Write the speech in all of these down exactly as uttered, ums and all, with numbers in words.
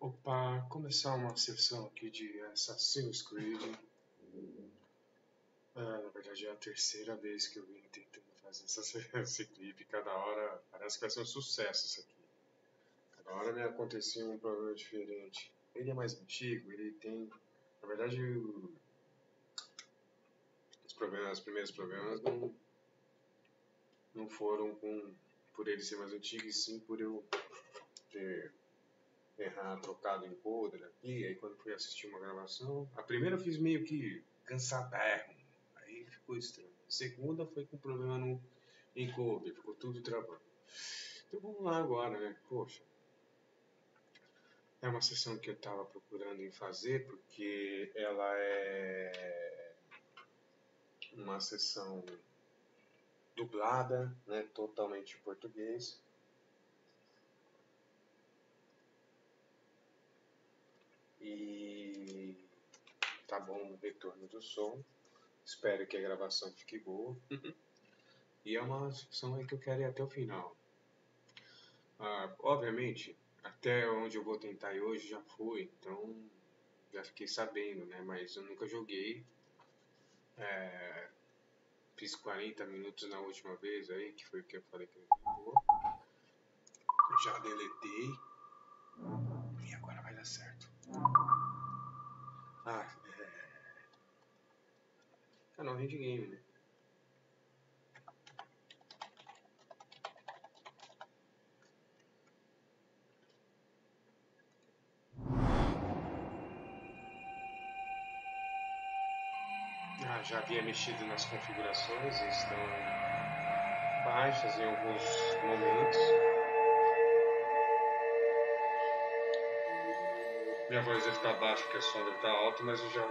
Opa, começar uma sessão aqui de Assassin's Creed. Ah, na verdade é a terceira vez que eu venho tentando fazer essa, esse clipe. Cada hora parece que vai ser um sucesso isso aqui. Cada hora me acontecia um problema diferente. Ele é mais antigo, ele tem... Na verdade, o... os, problemas, os primeiros problemas não, não foram com... por ele ser mais antigo, e sim por eu ter... errar, trocado em podre aqui. Aí quando fui assistir uma gravação, a primeira eu fiz meio que cansadão, aí ficou estranho. A segunda foi com problema no encoder, ficou tudo travando. Então vamos lá agora, né? Poxa, é uma sessão que eu tava procurando em fazer, porque ela é uma sessão dublada, né? Totalmente em português. E tá bom no retorno do som. Espero que a gravação fique boa. E é uma sessão aí que eu quero ir até o final. Ah, obviamente, até onde eu vou tentar ir hoje já foi, então já fiquei sabendo, né? Mas eu nunca joguei. É, fiz quarenta minutos na última vez aí, que foi o que eu falei que eu vou. Já deletei. E agora vai dar certo. Ah, é... canal de game, né? Ah, já havia mexido nas configurações, estão baixas em alguns momentos. Minha voz vai ficar baixa porque a sombra está alta, mas eu já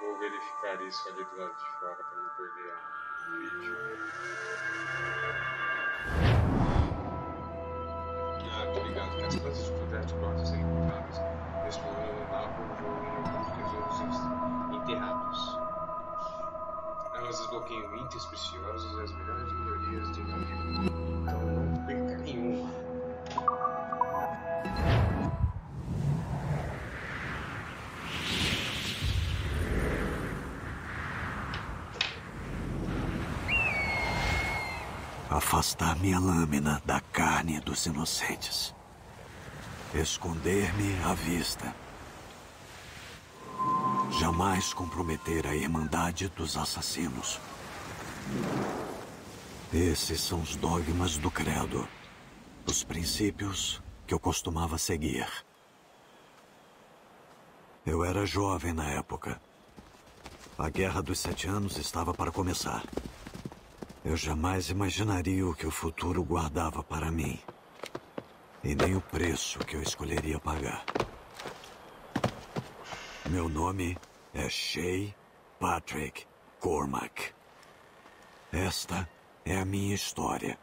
vou verificar isso ali do lado de fora para não perder o vídeo. Ah, obrigado, porque as coisas de projeto podem ser encontradas nesse problema da Apple e enterrados. Elas desbloqueiam itens preciosos e as melhores melhorias de navio. Então não perca nenhuma. Afastar minha lâmina da carne dos inocentes. Esconder-me à vista. Jamais comprometer a irmandade dos assassinos. Esses são os dogmas do credo. Os princípios que eu costumava seguir. Eu era jovem na época. A Guerra dos Sete Anos estava para começar. Eu jamais imaginaria o que o futuro guardava para mim. E nem o preço que eu escolheria pagar. Meu nome é Shay Patrick Cormack. Esta é a minha história.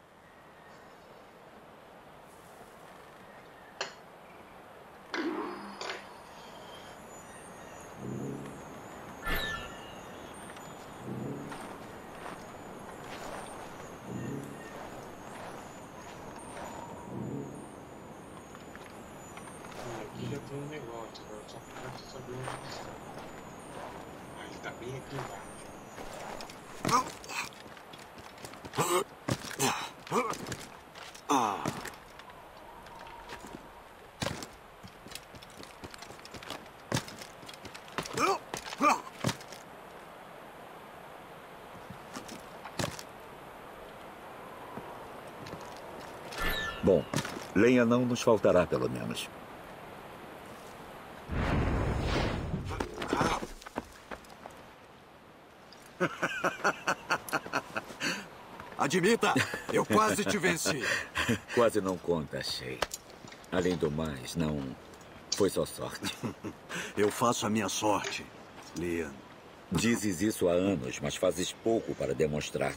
Bom, lenha não nos faltará, pelo menos. Admita, eu quase te venci. Quase não conta, Shay. Além do mais, não... foi só sorte. Eu faço a minha sorte, Liam. Dizes isso há anos, mas fazes pouco para demonstrar.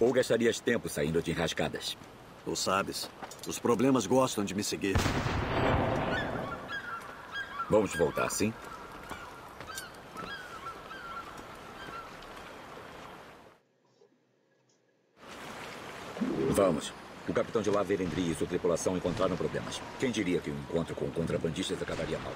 Ou gastarias tempo saindo de enrascadas. Tu sabes, os problemas gostam de me seguir. Vamos voltar, sim? Vamos. O capitão de lá, Vérendrye, e sua tripulação encontraram problemas. Quem diria que um encontro com contrabandistas acabaria mal?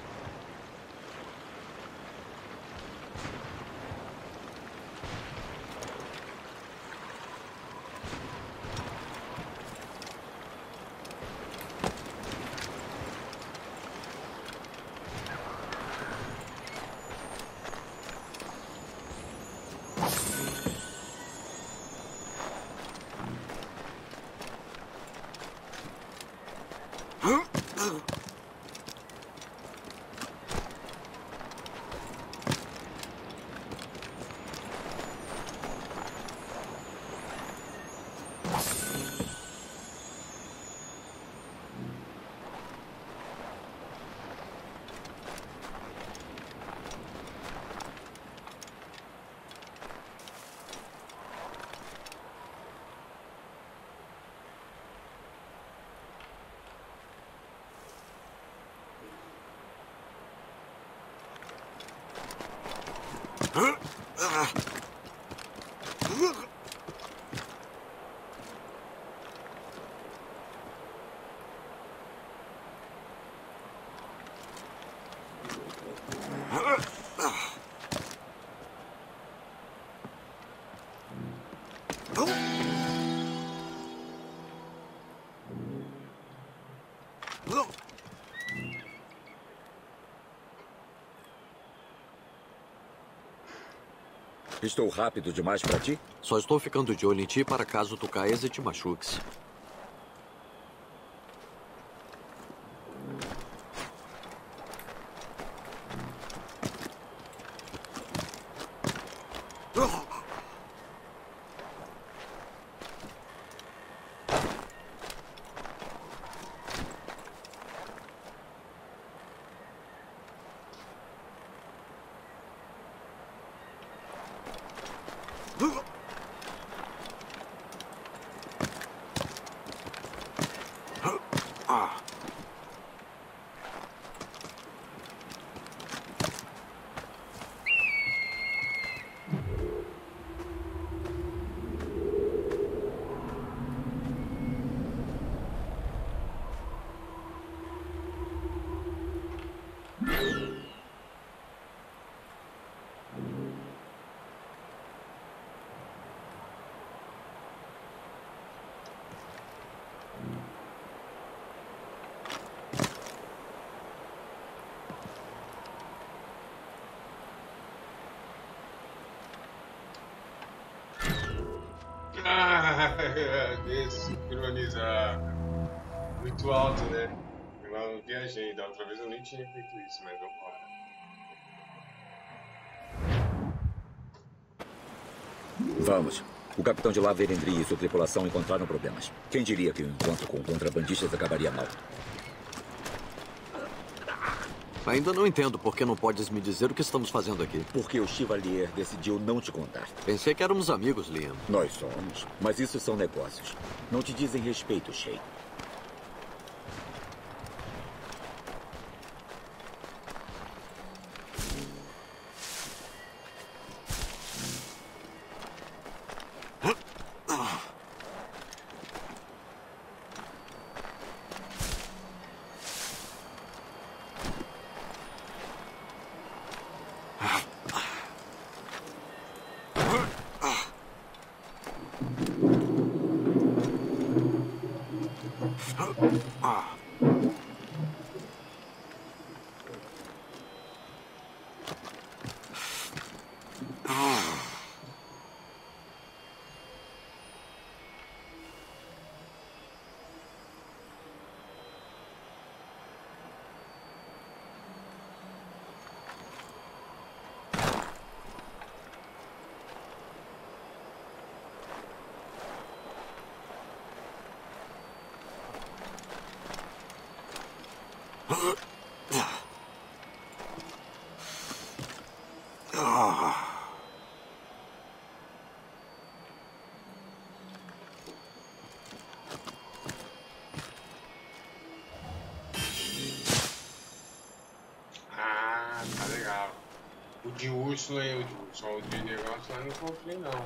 Estou rápido demais para ti? Só estou ficando de olho em ti para caso tu caias e te machuques. Desincronizar muito alto, né? Eu viajei, da outra vez eu nem tinha feito isso, mas eu falo. Vamos. O capitão de lá, Vérendrye, e sua tripulação encontraram problemas. Quem diria que um encontro com contrabandistas acabaria mal? Ainda não entendo por que não podes me dizer o que estamos fazendo aqui. Porque o Chevalier decidiu não te contar. Pensei que éramos amigos, Liam. Nós somos, mas isso são negócios. Não te dizem respeito, Shay. De Úrsula eu, de Úrsula, o de negócio lá não comprei não.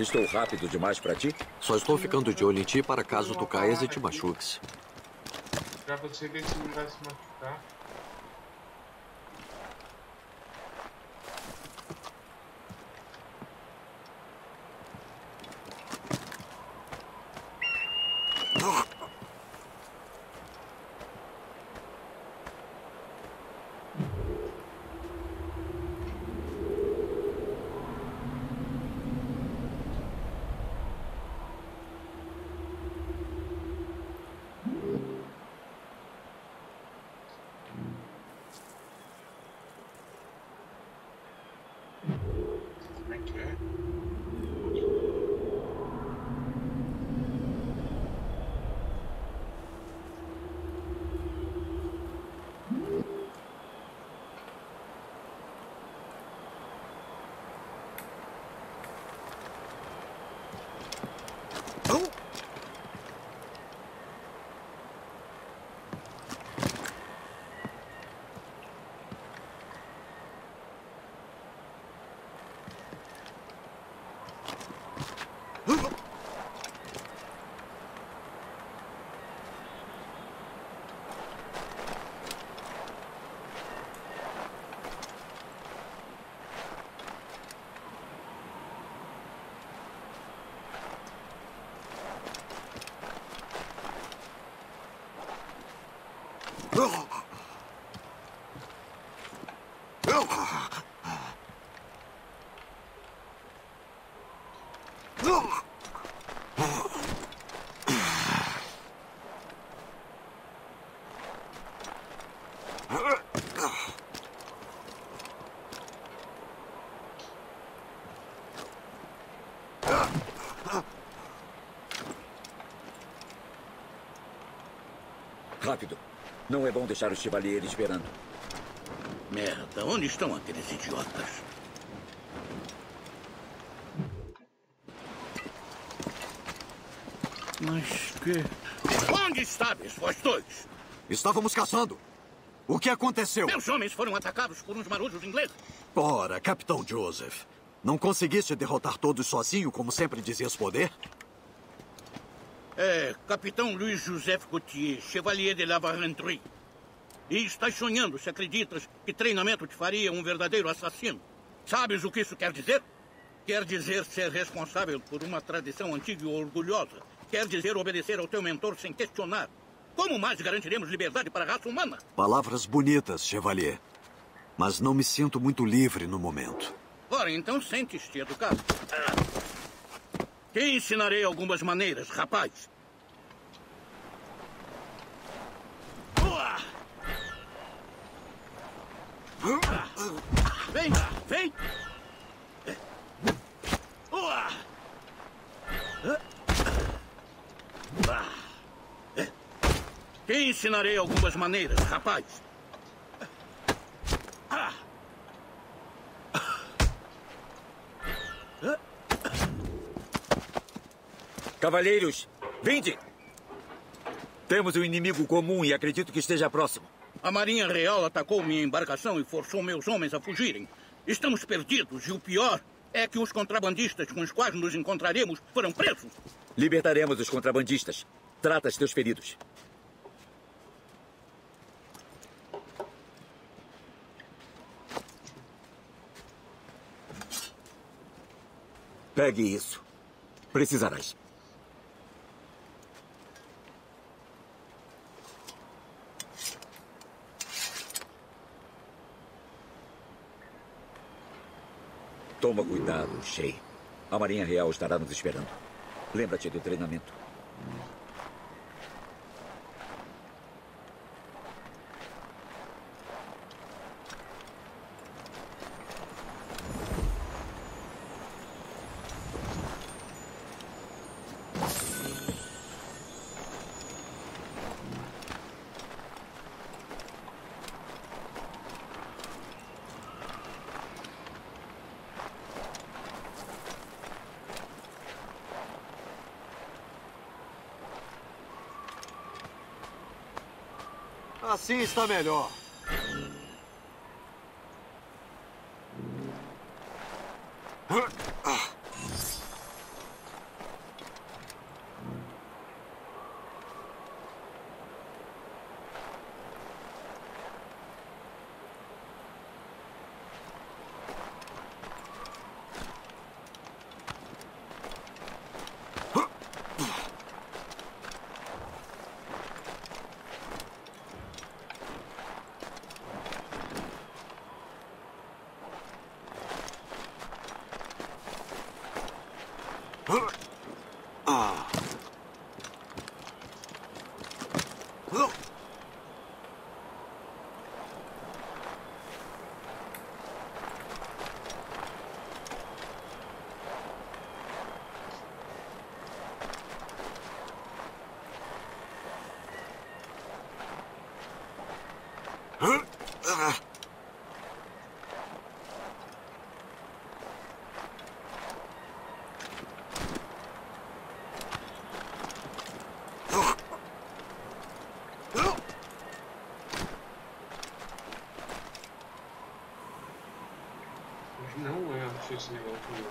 Estou rápido demais pra ti? Só estou ficando de olho em ti para caso tu caias e te machuques. Pra você ver se não vai se machucar. Rápido. Não é bom deixar o Chevalier esperando. Merda, onde estão aqueles idiotas? Mas que... Onde estáveis, vós dois? Estávamos caçando. O que aconteceu? Meus homens foram atacados por uns marujos ingleses. Ora, Capitão Joseph. Não conseguiste derrotar todos sozinho, como sempre dizias poder? É, Capitão Louis-Joseph Gautier, Chevalier de la Vérendrye. E estás sonhando se acreditas que treinamento te faria um verdadeiro assassino. Sabes o que isso quer dizer? Quer dizer ser responsável por uma tradição antiga e orgulhosa. Quer dizer obedecer ao teu mentor sem questionar. Como mais garantiremos liberdade para a raça humana? Palavras bonitas, Chevalier. Mas não me sinto muito livre no momento. Ora, então sente-te educado. Te ensinarei algumas maneiras, rapaz. Vem, vem. Te ensinarei algumas maneiras, rapaz. Cavaleiros, vinde! Temos um inimigo comum e acredito que esteja próximo. A Marinha Real atacou minha embarcação e forçou meus homens a fugirem. Estamos perdidos e o pior é que os contrabandistas com os quais nos encontraremos foram presos. Libertaremos os contrabandistas. Trata os teus feridos. Pegue isso. Precisarás. Toma cuidado, Shay. A Marinha Real estará nos esperando. Lembra-te do treinamento. Assim está melhor. Esse negócio ah!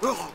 Pronto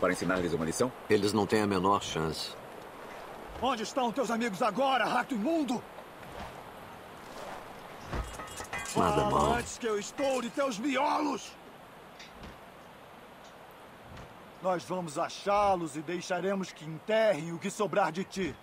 para ensinar-lhes uma lição? Eles não têm a menor chance. Onde estão teus amigos agora, rato imundo? Nada mal. Fala antes que eu estou de teus miolos! Nós vamos achá-los e deixaremos que enterrem o que sobrar de ti.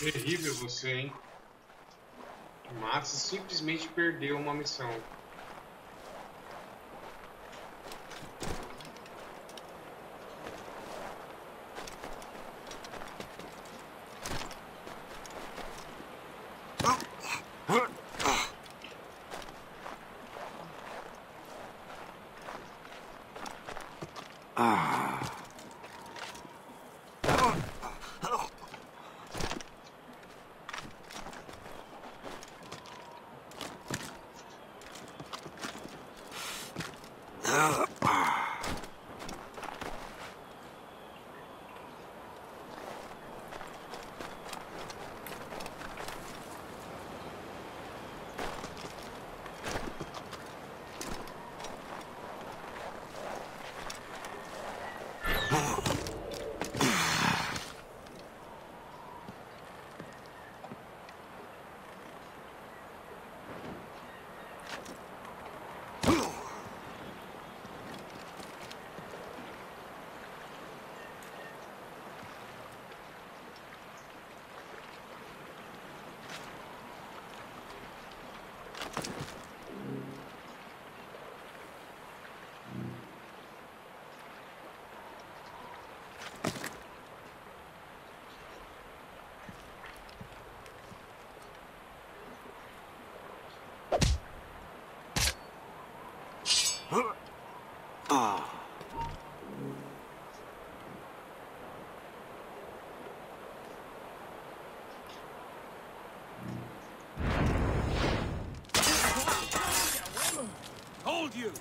Terrível você, hein? O Max simplesmente perdeu uma missão. Ah! are. Hold you!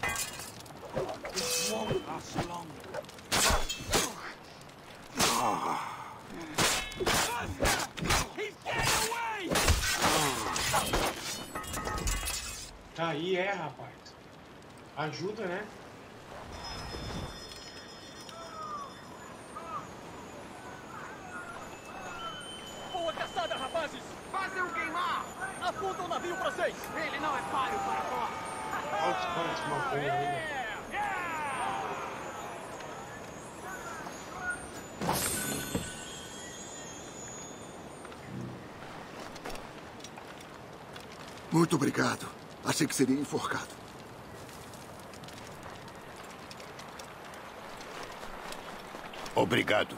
This won't last long. Aí é, rapaz. Ajuda, né? Boa caçada, rapazes! Façam queimar! Aponta o navio pra vocês! Ele não é páreo para nós! Olha os caras que mantêm ainda. Muito obrigado. Achei que seria enforcado. Obrigado.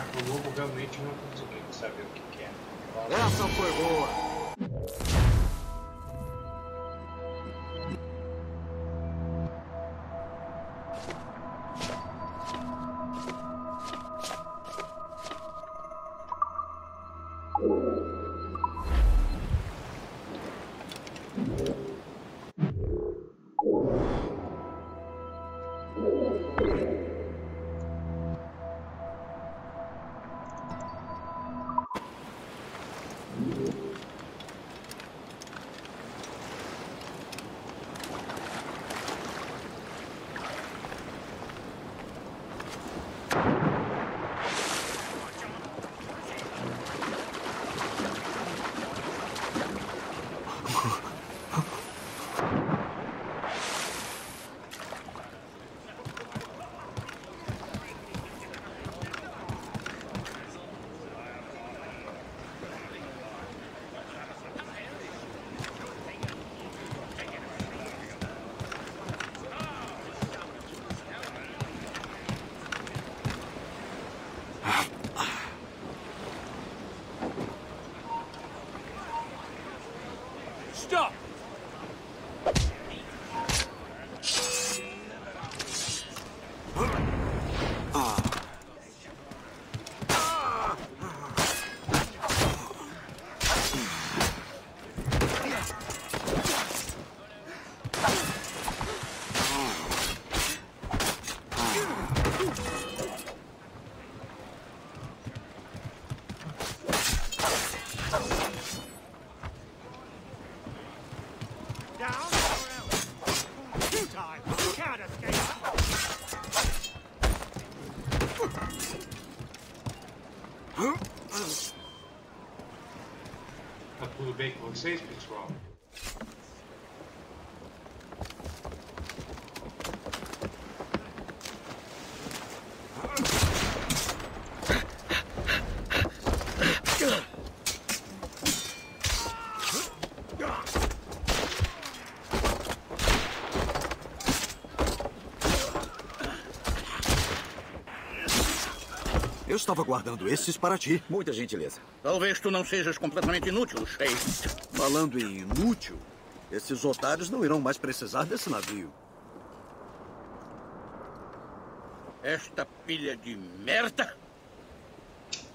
O lobo realmente não conseguiu saber o que é. Essa foi boa! bem com vocês, pessoal. Eu estava guardando esses para ti. Muita gentileza. Talvez tu não sejas completamente inútil, Shay. Falando em inútil, esses otários não irão mais precisar desse navio. Esta pilha de merda?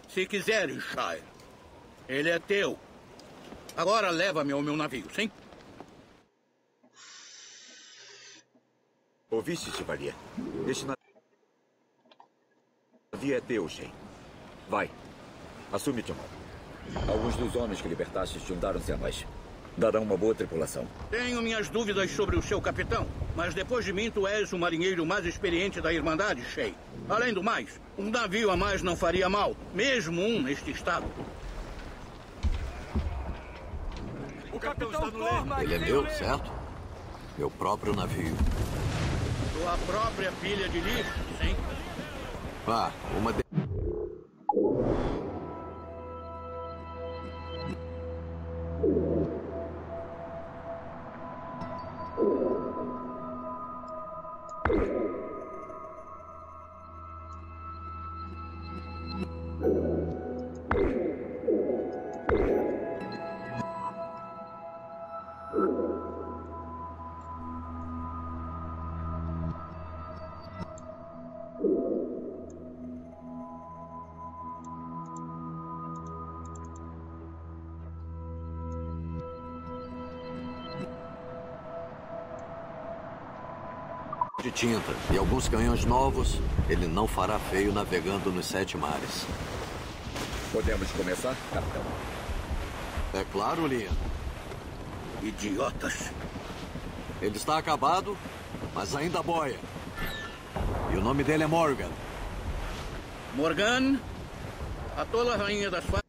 Se quiseres, Shay, ele é teu. Agora leva-me ao meu navio, sim? Ouviste, Chevalier? Este navio... O dia é teu, Shay. Vai. Assume-te o mal. Alguns dos homens que libertaste juntaram-se a nós. Darão uma boa tripulação. Tenho minhas dúvidas sobre o seu capitão, mas depois de mim tu és o marinheiro mais experiente da Irmandade, Shay. Além do mais, um navio a mais não faria mal, mesmo um neste estado. O capitão está no leme. Ele é meu, certo? Meu próprio navio. Tua própria pilha de lixo, sim? Ah, uma de... de tinta e alguns canhões novos, ele não fará feio navegando nos sete mares. Podemos começar, capitão? É claro, Liam. Idiotas! Ele está acabado, mas ainda boia. E o nome dele é Morrigan. Morrigan, a tola rainha das fadas.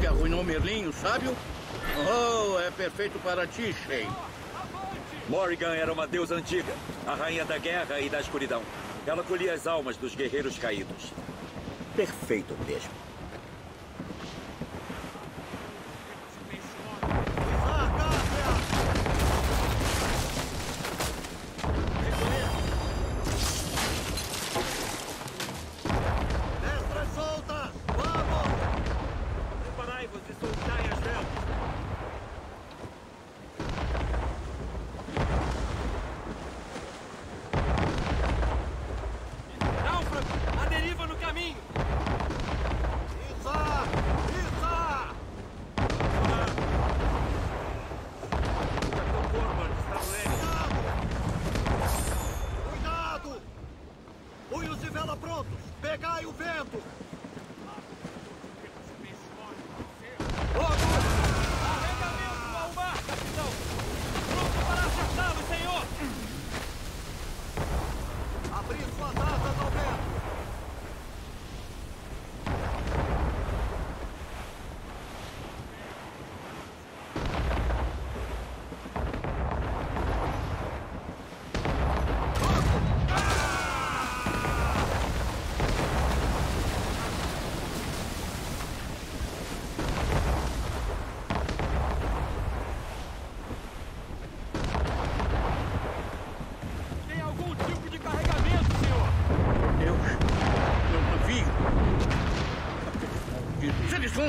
Que arruinou Merlinho, sábio? Oh, é perfeito para ti, Shay. Morrigan era uma deusa antiga, a rainha da guerra e da escuridão. Ela colhia as almas dos guerreiros caídos. Perfeito mesmo.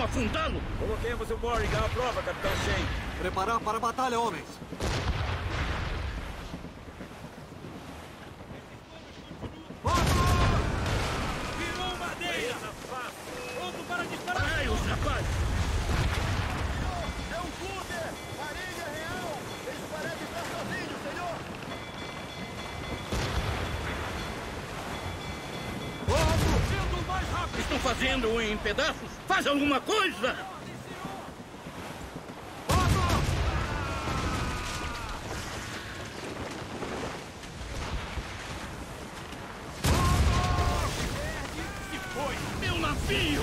Afundá-lo! Coloquemos o Morrigan à prova, capitão Shay. Preparar para a batalha, homens. Virou madeira! Outro para disparar! Ai, os rapazes! É um clube! Marinha real! Eles parecem estar sozinhos, senhor! Fogo! Sendo mais rápido! Estão fazendo em pedaços? Faz alguma coisa! feel!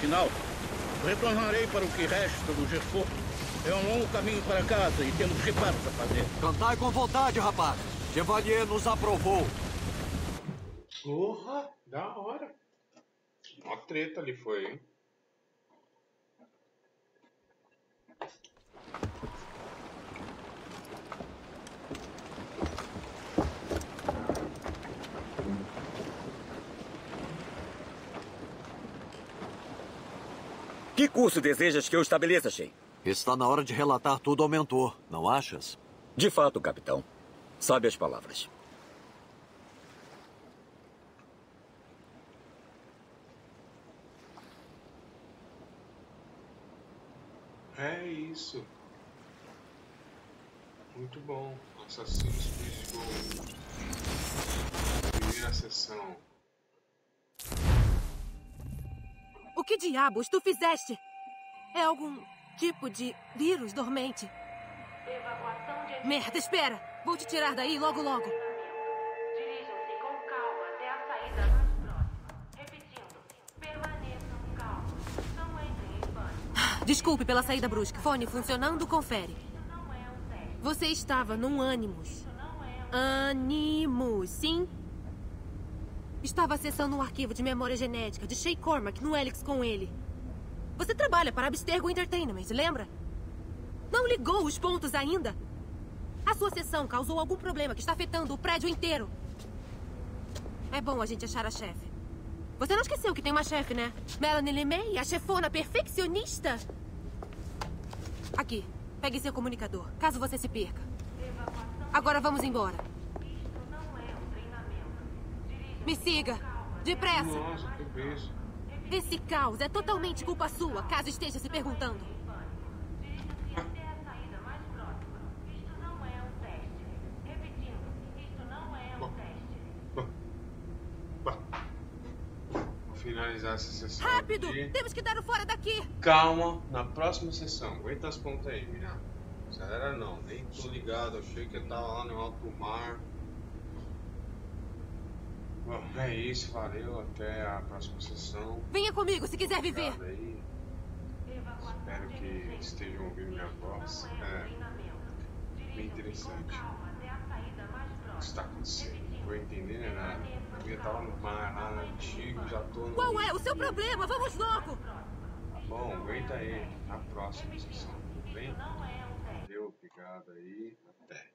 Afinal, retornarei para o que resta do Gerfort. É um longo caminho para casa e temos reparos a fazer. Cantai com vontade, rapaz. Chevalier nos aprovou. Porra, da hora. Uma treta ali foi, hein? Que curso desejas que eu estabeleça, Shay? Está na hora de relatar tudo ao mentor, não achas? De fato, capitão. Sabe as palavras. É isso. Muito bom. Assassin's Creed Gold. Primeira sessão. O que diabos tu fizeste? É algum tipo de vírus dormente. Evacuação de... Merda, espera! Vou te tirar daí logo, logo. Dirijam-se com calma até a saída mais próxima. Repetindo, permaneçam calmos. Não entrem em pânico. Desculpe pela saída brusca. Fone funcionando, confere. Isso não é um teste. Você estava num ânimos. Isso não é um... Ânimos, sim? Estava acessando um arquivo de memória genética de Shay Cormack no Helix com ele. Você trabalha para Abstergo Entertainment, lembra? Não ligou os pontos ainda? A sua sessão causou algum problema que está afetando o prédio inteiro. É bom a gente achar a chefe. Você não esqueceu que tem uma chefe, né? Melanie Lemay, a chefona perfeccionista. Aqui, pegue seu comunicador, caso você se perca. Agora vamos embora. Me siga! Depressa! Nossa, que beijo. Esse caos é totalmente culpa sua, caso esteja se perguntando. Dirija-se até a saída mais próxima. Isto não é um teste. Repetindo, isto não é um teste. Vou finalizar essa sessão. Rápido! Aqui. Temos que dar o fora daqui! Calma, na próxima sessão. Aguenta as pontas aí, minha. Acelera não, nem tô ligado. Achei que eu tava lá no alto mar. Bom, é isso, valeu, até a próxima sessão. Venha comigo se quiser viver. Aí. Espero que estejam ouvindo minha voz. É bem interessante o que está acontecendo. Não vou entender, né? Eu estava no mar lá antigo, já tô no... Qual é o seu problema? Vamos logo! Bom, aguenta aí, na próxima sessão, tudo bem? Valeu, obrigado aí, até.